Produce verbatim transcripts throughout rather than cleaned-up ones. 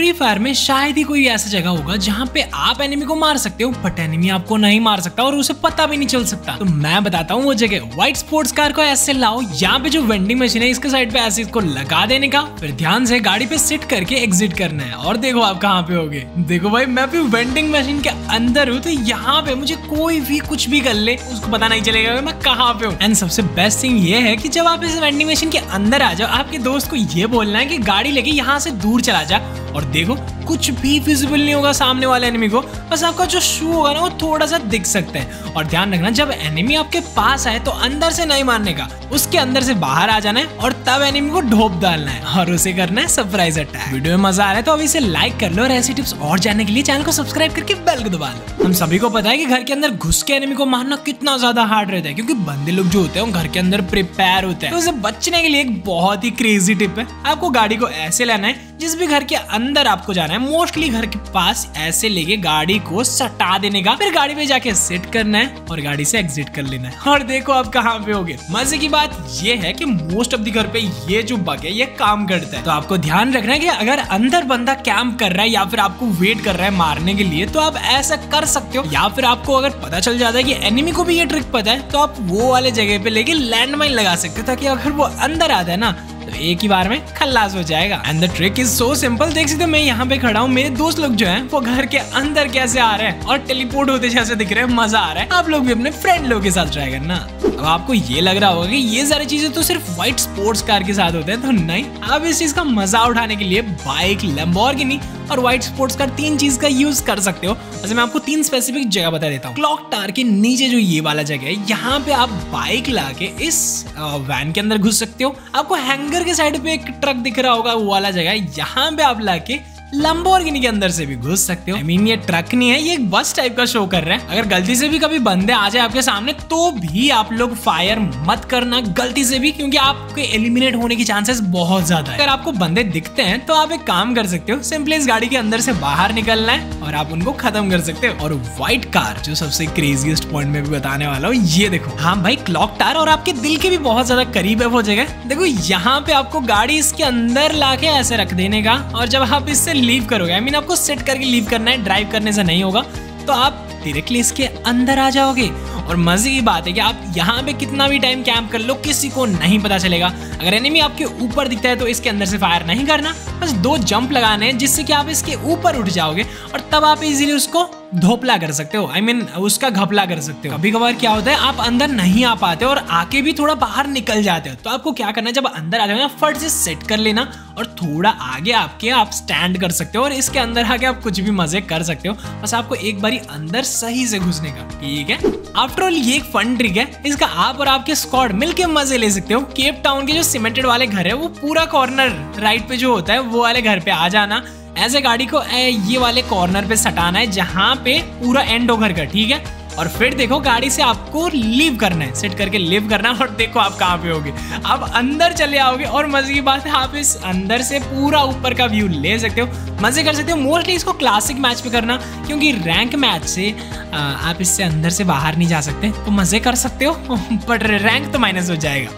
Free fire में शायद ही कोई ऐसा जगह होगा जहाँ पे आप एनिमी को मार सकते हो बट एनिमी आपको नहीं मार सकता और उसे पता भी नहीं चल सकता। तो मैं बताता हूँ वो जगह, व्हाइट स्पोर्ट्स कार को ऐसे लाओ, यहाँ पे जो वेंडिंग मशीन है इसके साइड पे ऐसे इसको लगा देने का, फिर ध्यान से गाड़ी पे सिट करके एग्जिट करना है और देखो आप कहाँ पे होगे। देखो भाई मैं भी वेंडिंग मशीन के अंदर हूँ, तो यहाँ पे मुझे कोई भी कुछ भी कर ले उसको पता नहीं चलेगा मैं कहाँ पे हूँ। एंड सबसे बेस्ट थिंग ये है की जब आप इस वेंडिंग मशीन के अंदर आ जाओ आपके दोस्त को ये बोलना है की गाड़ी लेके यहाँ से दूर चला जा, और देखो कुछ भी विजिबल नहीं होगा सामने वाले एनिमी को, बस आपका जो शू होगा ना वो थोड़ा सा दिख सकता है। और ध्यान रखना जब एनिमी आपके पास आए तो अंदर से नहीं मारने का, उसके अंदर से बाहर आ जाना है और तब एनिमी को ढोप डालना है और उसे करना है सरप्राइज अटैक। वीडियो में मजा आ रहा है तो अभी इसे लाइक कर लो और ऐसी टिप्स और जानने के लिए चैनल को सब्सक्राइब करके बेल को दबा लो। हम सभी को पता है कि घर के अंदर घुस के एनिमी को मारना कितना ज्यादा हार्ड रहता है, क्योंकि बंदे लोग जो होते हैं घर के अंदर प्रिपेयर होते हैं। तो उसे बचने के लिए एक बहुत ही क्रेजी टिप है, आपको गाड़ी को ऐसे लाना है, जिस भी घर के अंदर आपको जाना है मोस्टली घर के पास ऐसे लेके गाड़ी को सटा देने का, फिर गाड़ी पे जाके सिट करना है और गाड़ी से एग्जिट कर लेना है और देखो आप कहाँ पे होगे। मजे की बात ये है कि मोस्ट ऑफ द घर पे ये जो बग है ये काम करता है, तो आपको ध्यान रखना है कि अगर अंदर बंदा कैंप कर रहा है या फिर आपको वेट कर रहा है मारने के लिए तो आप ऐसा कर सकते हो, या फिर आपको अगर पता चल जाता है कि एनिमी को भी ये ट्रिक पता है तो आप वो वाले जगह पे लेके लैंडमाइन लगा सकते हो, ताकि अगर वो अंदर आता है ना तो एक ही बार में खल्लास हो जाएगा। And the trick is so simple, देख सकते हो मैं यहाँ पे खड़ा हूँ, मेरे दोस्त लोग जो हैं वो घर के अंदर कैसे आ रहे हैं और टेलीपोर्ट होते जैसे दिख रहे हैं। मजा आ रहा है, आप लोग भी अपने फ्रेंड लोग के साथ ट्राई करना। अब आपको ये लग रहा होगा कि ये सारी चीजें तो सिर्फ व्हाइट स्पोर्ट्स कार के साथ होते हैं, तो नहीं, आप इस चीज का मजा उठाने के लिए बाइक, लैम्बोर्गिनी और व्हाइट स्पोर्ट्स कार तीन चीज का यूज कर सकते हो। वैसे मैं आपको तीन स्पेसिफिक जगह बता देता हूँ। क्लॉक टावर के नीचे जो ये वाला जगह है यहाँ पे आप बाइक ला के इस वैन के अंदर घुस सकते हो, आपको हैंगर के साइड पे एक ट्रक दिख रहा होगा वो वाला जगह है, यहाँ पे आप लाके लैम्बोर्गिनी के अंदर से भी घुस सकते हो। आई I मीन mean, ये ट्रक नहीं है, ये एक बस टाइप का शो कर रहा है। अगर गलती से भी कभी बंदे आ जाए आपके सामने तो भी आप लोग फायर मत करना गलती से भी, क्योंकि आपके एलिमिनेट होने के चांसेस बहुत ज्यादा है। अगर आपको बंदे दिखते हैं तो आप एक काम कर सकते हो, सिंपली इस गाड़ी के अंदर से बाहर निकलना है और आप उनको खत्म कर सकते हो। और व्हाइट कार जो सबसे क्रेजीस्ट पॉइंट में भी बताने वाला हूँ, ये देखो हाँ भाई क्लॉक टावर और आपके दिल के भी बहुत ज्यादा करीब है वो जगह। देखो यहाँ पे आपको गाड़ी इसके अंदर ला के ऐसे रख देने का, और जब आप इससे लीव करोगे आई मीन आपको सेट करके लीव करना है, ड्राइव करने से नहीं होगा, तो आप डायरेक्टली इसके अंदर आ जाओगे। और मजे की बात है कि आप यहाँ पे कितना भी टाइम कैंप कर लो किसी को नहीं पता चलेगा। अगर एनिमी आपके ऊपर दिखता है तो इसके अंदर से फायर नहीं करना, बस दो जंप लगाने हैं जिससे कि आप इसके ऊपर उठ जाओगे और तब आप इजीली उसको धोपला कर सकते हो, आई I मीन mean, उसका घपला कर सकते हो। कभी कभार क्या होता है आप अंदर नहीं आ पाते और आके भी थोड़ा बाहर निकल जाते हो, तो आपको क्या करना है जब अंदर आ जाओ ना फट से सेट कर लेना और थोड़ा आगे आपके आप स्टैंड कर सकते हो और इसके अंदर आके आप कुछ भी मजे कर सकते हो, बस आपको एक बारी अंदर सही से घुसने का। ठीक है, आफ्टर ऑल ये एक फन ट्रिक है, इसका आप और आपके स्क्वाड मिलके मजे ले सकते हो। केप टाउन के जो सीमेंटेड वाले घर है वो पूरा कॉर्नर राइट पे जो होता है वो वाले घर पे आ जाना, ऐसे गाड़ी को ये वाले कॉर्नर पे सटाना है जहाँ पे पूरा एंड हो घर का। ठीक है, और फिर देखो गाड़ी से आपको लीव करना है, सेट करके लीव करना है और देखो आप कहाँ पे होगे, आप अंदर चले आओगे। और मजे की बात है आप इस अंदर से पूरा ऊपर का व्यू ले सकते हो, मजे कर सकते हो। मोस्टली इसको क्लासिक मैच पे करना, क्योंकि रैंक मैच से आप इससे अंदर से बाहर नहीं जा सकते, तो मजे कर सकते हो बट रैंक तो माइनस हो जाएगा।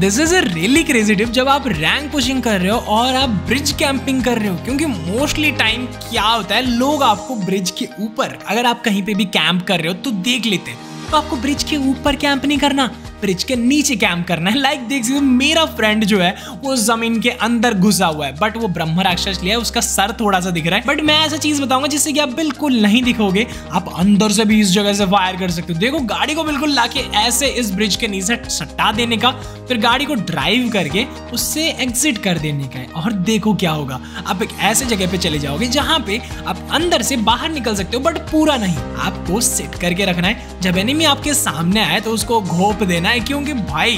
This is a really crazy tip जब आप रैंक पुशिंग कर रहे हो और आप ब्रिज कैंपिंग कर रहे हो, क्योंकि मोस्टली टाइम क्या होता है लोग आपको ब्रिज के ऊपर, अगर आप कहीं पे भी कैंप कर रहे हो तो देख लेते हैं, तो आपको ब्रिज के ऊपर कैंप नहीं करना, ब्रिज के नीचे कैंप करना है। लाइक देख सकते हो मेरा फ्रेंड जो है वो जमीन के अंदर घुसा हुआ है, बट वो ब्रह्म राक्षस लिया है, उसका सर थोड़ा सा दिख रहा है, बट मैं ऐसा चीज बताऊंगा जिससे कि आप बिल्कुल नहीं दिखोगे, आप अंदर से भी इस जगह से फायर कर सकते हो। देखो गाड़ी को बिल्कुल लाके ऐसे इस ब्रिज के नीचे सटा देने का, फिर गाड़ी को ड्राइव करके उससे एग्जिट कर देने का है, और देखो क्या होगा, आप एक ऐसे जगह पे चले जाओगे जहाँ पे आप अंदर से बाहर निकल सकते हो बट पूरा नहीं, आपको सेट करके रखना है। जब एनिमी आपके सामने आए तो उसको घोप देना, क्योंकि भाई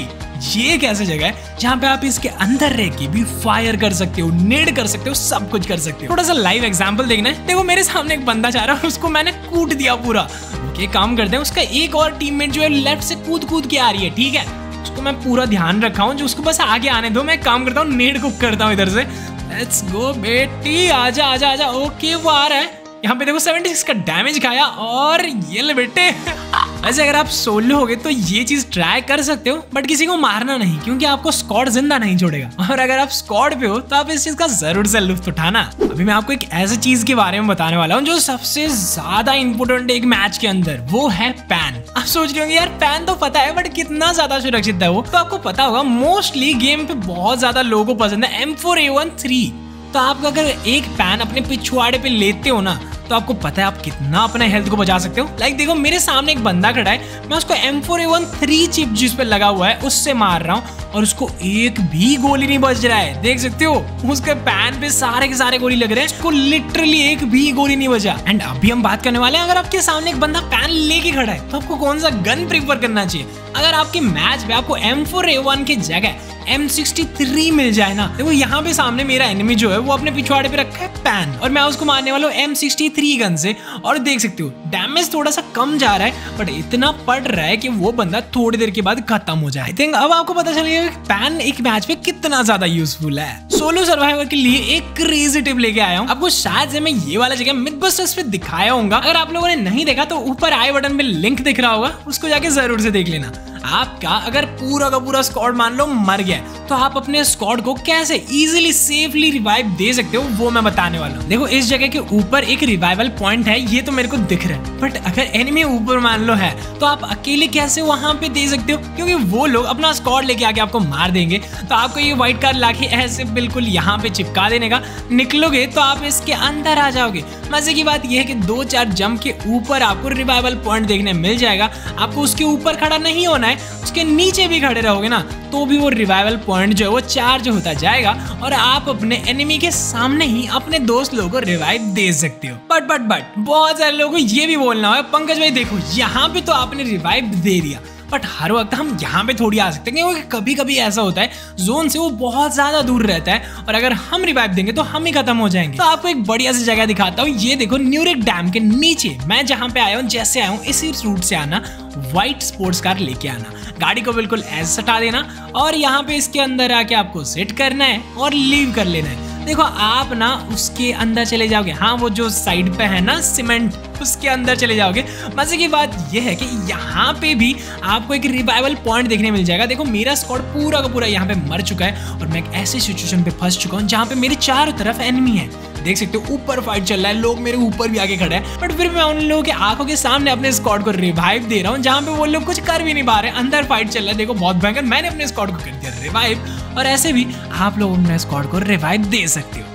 ये एक ऐसी जगह है जहाँ पे आप इसके अंदर रह के भी फायर कर सकते हो, नेड कर सकते हो, सब कुछ कर सकते हो। थोड़ा सा लाइव एग्जांपल देखना है, देखो मेरे सामने एक बंदा जा रहा है, उसको मैंने कूट दिया पूरा। ये काम करते हैं, उसका एक और टीममेट जो है लेफ्ट से कूद कूद के आ रही है, ठीक है, उसको मैं पूरा ध्यान रखा हूँ, जो उसको बस आगे आने दो, मैं काम करता हूँ नेड को करता हूँ इधर से, लेट्स गो बेटी आजा आजा आजा, ओके वो आ रहा है। यहाँ पे देखो सेवेंटी सिक्स का डैमेज खाया और ये ले बेटे ऐसे अगर आप सोलो हो गए तो ये चीज ट्राई कर सकते हो, बट किसी को मारना नहीं क्योंकि आपको स्क्वाड जिंदा नहीं छोड़ेगा। और अगर आप स्क्वाड पे हो तो आप इस चीज का जरूर से लुफ्त उठाना। अभी मैं आपको एक ऐसी चीज के बारे में बताने वाला हूँ जो सबसे ज्यादा इम्पोर्टेंट है एक मैच के अंदर, वो है पैन। आप सोच रहे होंगे यार पैन तो पता है बट कितना ज्यादा सुरक्षित है वो, तो आपको पता होगा मोस्टली गेम पे बहुत ज्यादा लोगों को पसंद है M four A one three. तो आप अगर एक पैन अपने पिछवाड़े पे लेते हो ना तो आपको पता है आप कितना अपने हेल्थ को बचा सकते हो। लाइक देखो मेरे सामने एक बंदा खड़ा है, मैं उसको M four A one three chip जिस पे लगा हुआ है उससे मार रहा हूँ और उसको एक भी गोली नहीं बच रहा है। देख सकते हो उसके पैन पे सारे के सारे गोली लग रहे हैं, उसको लिटरली एक भी गोली नहीं बचा। एंड अभी हम बात करने वाले हैं, अगर आपके सामने एक बंदा पैन लेके खड़ा है तो आपको कौन सा गन प्रेफर करना चाहिए। अगर आपके मैच में आपको एम फोर ए वन की जगह एम सिक्स्टी थ्री मिल जाए ना, देखो यहाँ पे सामने मेरा एनिमी जो है वो अपने पिछवाड़े पे रखा है पैन और मैं उसको मारने वाला हूँ एम सिक्स्टी थ्री गन से। और देख सकते हो डैमेज थोड़ा सा कम जा रहा है बट इतना पड़ रहा है कि वो बंदा थोड़ी देर के बाद खत्म हो जाए। आई थिंक अब आपको पता चलेगा कि पैन एक मैच में कितना ज्यादा यूजफुल है। सोलो सर्वाइवर के लिए एक क्रेजी टिप लेके आया हूँ, आपको शायद से मैं ये वाला जगह मिथबस्टर्स पे दिखाया होगा। अगर आप लोगों ने नहीं देखा तो ऊपर आई बटन पे लिंक दिख रहा होगा, उसको जाके जरूर से देख लेना। आपका अगर पूरा का पूरा स्क्वाड मान लो मर गया तो आप अपने स्क्वाड को कैसे इजीली सेफली रिवाइव दे सकते हो वो मैं बताने वाला हूँ। देखो इस जगह के ऊपर एक रिवाइवल पॉइंट है, ये तो मेरे को दिख रहा है, बट अगर एनिमी ऊपर मान लो है तो आप अकेले कैसे वहां पे दे सकते हो, क्योंकि वो लोग अपना स्क्वाड लेके आके आपको मार देंगे। तो आपको ये व्हाइट कार लाके ऐसे बिल्कुल यहाँ पे चिपका देने का, निकलोगे तो आप इसके अंदर आ जाओगे। मजे की बात यह है कि दो चार जंप के ऊपर आपको रिवाइवल पॉइंट देखने मिल जाएगा, आपको उसके ऊपर खड़ा नहीं होना है, उसके नीचे भी खड़े रहोगे ना तो भी वो रिवाइवल पॉइंट जो है वो चार्ज होता जाएगा और आप अपने एनिमी के सामने ही अपने दोस्त लोगों को रिवाइव दे सकते हो। बट बट बट बहुत सारे लोगों को ये भी बोलना है पंकज भाई देखो यहाँ पे तो आपने रिवाइव दे दिया, बट हर वक्त हम यहाँ पे थोड़ी आ सकते हैं क्योंकि कभी कभी ऐसा होता है जोन से वो बहुत ज्यादा दूर रहता है और अगर हम रिवाइव देंगे तो हम ही खत्म हो जाएंगे। तो आपको एक बढ़िया सी जगह दिखाता हूँ, ये देखो न्यूरिक डैम के नीचे मैं जहाँ पे आया हूँ, जैसे आया हूँ इसी रूट से आना, व्हाइट स्पोर्ट्स कार लेके आना, गाड़ी को बिल्कुल ऐसे सटा देना और यहाँ पे इसके अंदर आके आपको सेट करना है और लीव कर लेना है। देखो आप ना उसके अंदर चले जाओगे, हाँ वो जो साइड पे है ना सीमेंट उसके अंदर चले जाओगे। मजे की बात यह है कि यहाँ पे भी आपको एक रिवाइवल पॉइंट देखने मिल जाएगा। देखो मेरा स्क्वाड पूरा का पूरा यहाँ पे मर चुका है और मैं एक ऐसे सिचुएशन पे फंस चुका हूँ जहाँ पे मेरे चारों तरफ एनिमी है। देख सकते हो ऊपर फाइट चल रहा है, लोग मेरे ऊपर भी आके खड़े हैं, बट फिर मैं उन लोगों के आंखों के सामने अपने स्क्वाड को रिवाइव दे रहा हूँ जहाँ पे वो लोग कुछ कर भी नहीं पा रहे, अंदर फाइट चल रहा है। देखो बहुत भयंकर, मैंने अपने स्क्वाड को कर दिया रिवाइव और ऐसे भी आप लोग अपने स्क्वाड को रिवाइव दे सकते हो।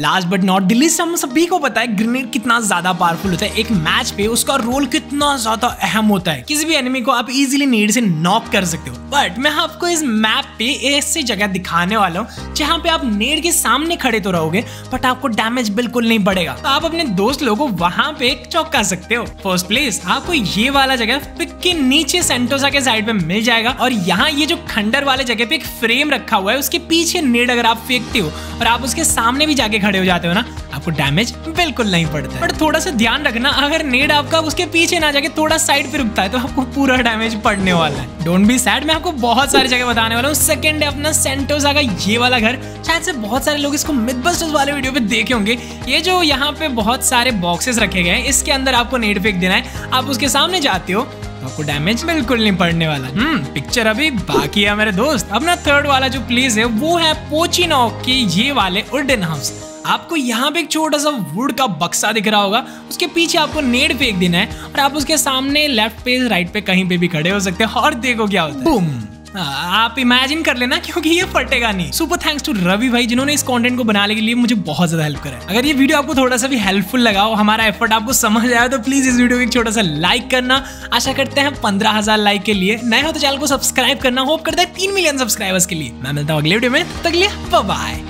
Last but not the least, हम सभी को पता है ग्रेनेड कितना ज्यादा पावरफुल होता है एक मैच पे, उसका रोल कितना ज्यादा अहम होता है। किसी भी एनिमी को आप इजीली नीड से नॉक कर सकते हो, बट मैं आपको इस मैप पे ऐसी जगह दिखाने वाला हूँ जहाँ पे आप नेड के सामने खड़े तो रहोगे बट आपको डैमेज बिल्कुल नहीं पड़ेगा, तो आप अपने दोस्त लोगों को वहाँ पे चौंका सकते हो। फर्स्ट प्लेस आपको ये वाला जगह पिक के नीचे सेंटोसा के साइड पे मिल जाएगा और यहाँ ये जो खंडर वाले जगह पे एक फ्रेम रखा हुआ है उसके पीछे नेड अगर आप फेंकते हो और आप उसके सामने भी जाके खड़े हो जाते हो ना आपको डैमेज बिल्कुल नहीं पड़ता। बट थोड़ा सा ध्यान रखना, अगर नेड आपका उसके पीछे ना जाके थोड़ा साइड पे रुकता है तो आपको पूरा डैमेज पड़ने वाला है। डोंट बी सैड, मैं आपको बहुत सारी जगह बताने वाला हूँ। सेकंड है अपना सेंटोसा का ये वाला घर, शायद से बहुत सारे लोग इसको मिथबस्टर्स वाले वीडियो पे देखे होंगे। ये जो यहाँ पे बहुत सारे बॉक्सेस रखे गए हैं इसके अंदर आपको नेड फेंक देना है, आप उसके सामने जाते हो आपको डैमेज बिल्कुल नहीं पड़ने वाला। हम्म पिक्चर अभी बाकी है मेरे दोस्त। अपना थर्ड वाला जो प्लेस है वो है पोचिनॉक के ये वाले वुडन हाउस। आपको यहाँ पे एक छोटा सा वुड का बक्सा दिख रहा होगा, उसके पीछे आपको नेड फेंक देना है और आप उसके सामने लेफ्ट पे राइट पे कहीं पे भी खड़े हो सकते हो और देखो क्या होता है। बूम, आप इमेजिन कर लेना क्योंकि ये फटेगा नहीं। सुपर थैंक्स टू रवि भाई जिन्होंने इस कंटेंट को बनाने के लिए मुझे बहुत ज्यादा हेल्प करा है। अगर ये वीडियो आपको थोड़ा सा भी हेल्पफुल लगा हो, हमारा एफर्ट आपको समझ आया तो प्लीज इस वीडियो को एक छोटा सा लाइक करना। आशा करते हैं पंद्रह हजार लाइक के लिए, नए हो तो चैनल को सब्सक्राइब करना। होप करते हैं तीन मिलियन सब्सक्राइबर्स के लिए। मैं मिलता हूँ अगले वीडियो में, तब तक के लिए बाय बाय।